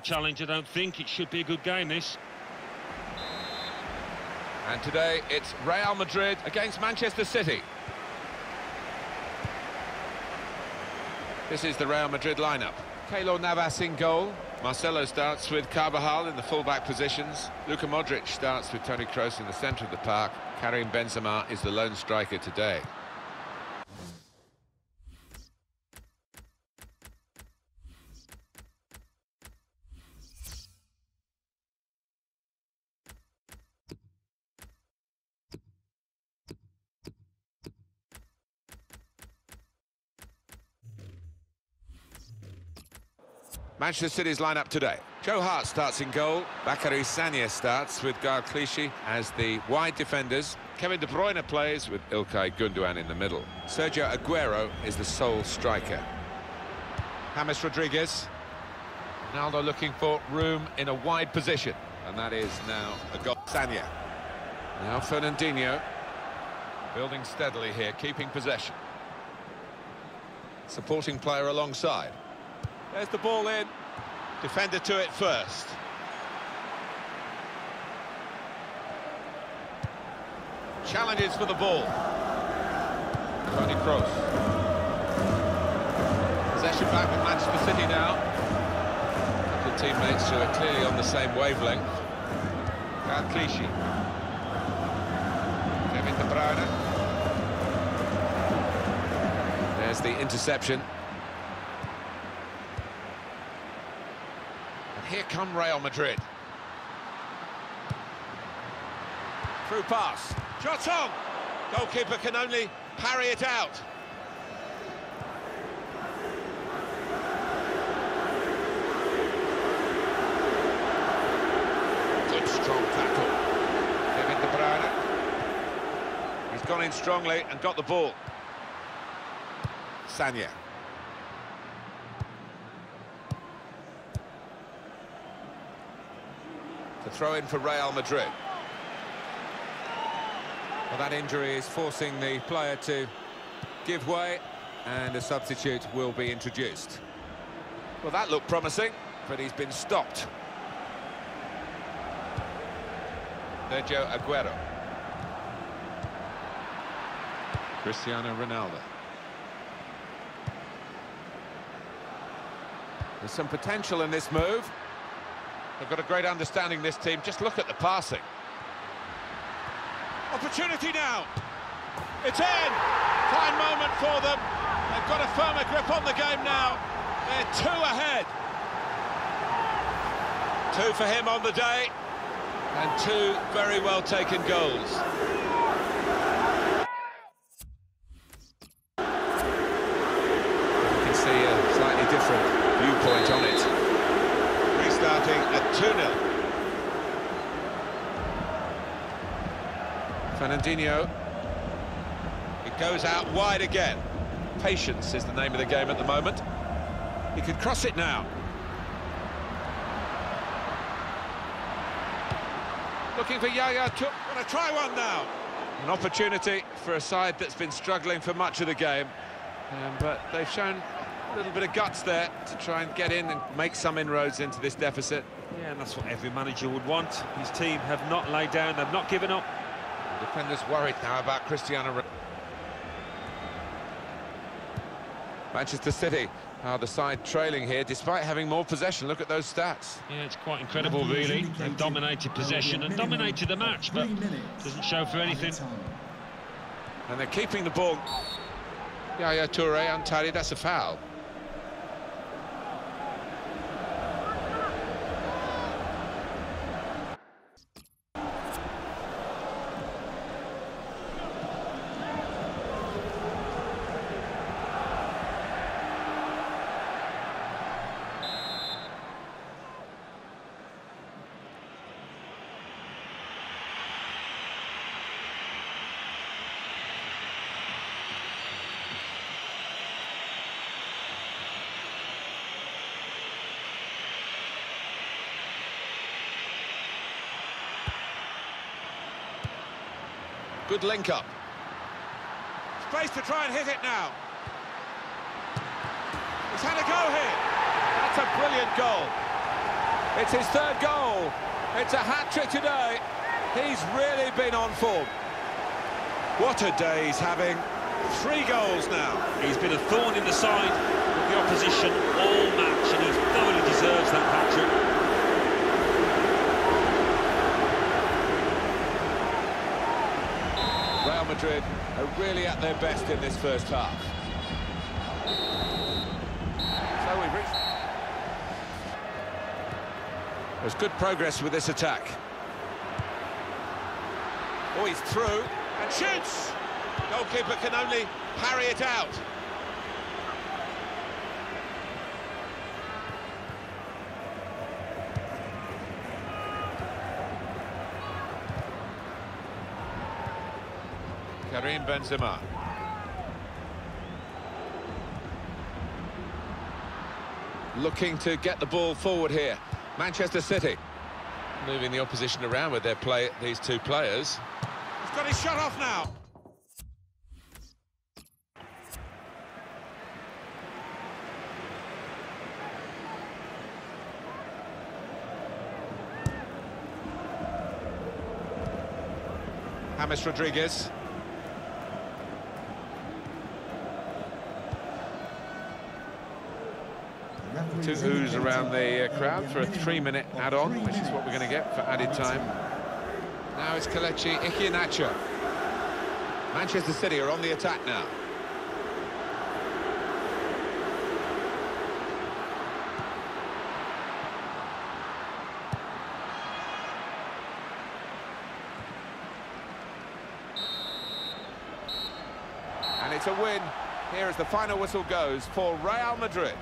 a challenge, I don't think. It should be a good game, this. And today it's Real Madrid against Manchester City. This is the Real Madrid lineup. Keylor Navas in goal. Marcelo starts with Carvajal in the full-back positions. Luka Modric starts with Toni Kroos in the centre of the park. Karim Benzema is the lone striker today. Manchester City's lineup today. Joe Hart starts in goal. Bakary Sagna starts with Gael Clichy as the wide defenders. Kevin De Bruyne plays with Ilkay Gundogan in the middle. Sergio Aguero is the sole striker. James Rodriguez. Ronaldo looking for room in a wide position. And that is now a goal. Sagna. Now Fernandinho. Building steadily here, keeping possession. Supporting player alongside. There's the ball in. Defender to it first. Challenges for the ball. Toni Kroos. Possession back with Manchester City now. The teammates who are clearly on the same wavelength. Gael Clichy. Kevin De Bruyne. There's the interception. Here come Real Madrid. Through pass. Shot on! Goalkeeper can only parry it out. Good strong tackle. Kevin De Bruyne. He's gone in strongly and got the ball. Sagna. The throw-in for Real Madrid. Well, that injury is forcing the player to give way, and a substitute will be introduced. Well, that looked promising, but he's been stopped. Sergio Aguero. Cristiano Ronaldo. There's some potential in this move. They've got a great understanding, this team. Just look at the passing. Opportunity now. It's in. Fine moment for them. They've got a firmer grip on the game now. They're two ahead. Two for him on the day. And two very well-taken goals. You can see a slightly different viewpoint on it. Starting at 2-0. Fernandinho. It goes out wide again. Patience is the name of the game at the moment. He could cross it now. Looking for Yaya Touré. Gonna try one now. An opportunity for a side that's been struggling for much of the game, but they've shown a little bit of guts there to try and get in and make some inroads into this deficit. Yeah, and that's what every manager would want. His team have not laid down, they've not given up. The defenders worried now about Cristiano Ronaldo. Manchester City are the side trailing here, despite having more possession. Look at those stats. Yeah, it's quite incredible, really. They've dominated possession and dominated the match, but doesn't show for anything. And they're keeping the ball. Yaya Touré untidy, that's a foul. Good link-up. Space to try and hit it now. He's had a go here. That's a brilliant goal. It's his third goal. It's a hat-trick today. He's really been on form. What a day he's having. 3 goals now. He's been a thorn in the side of the opposition all match, and he thoroughly deserves that hat-trick. Real Madrid are really at their best in this first half. So we've reached... There's good progress with this attack. Oh, he's through and shoots! Goalkeeper can only parry it out. Karim Benzema. Looking to get the ball forward here. Manchester City. Moving the opposition around with their play, these two players. He's got his shot off now. James Rodriguez. Two oohs around the crowd for a 3-minute add-on, which is what we're going to get for added time. Now it's Kelechi Iheanacho. Manchester City are on the attack now. And it's a win. Here as the final whistle goes for Real Madrid.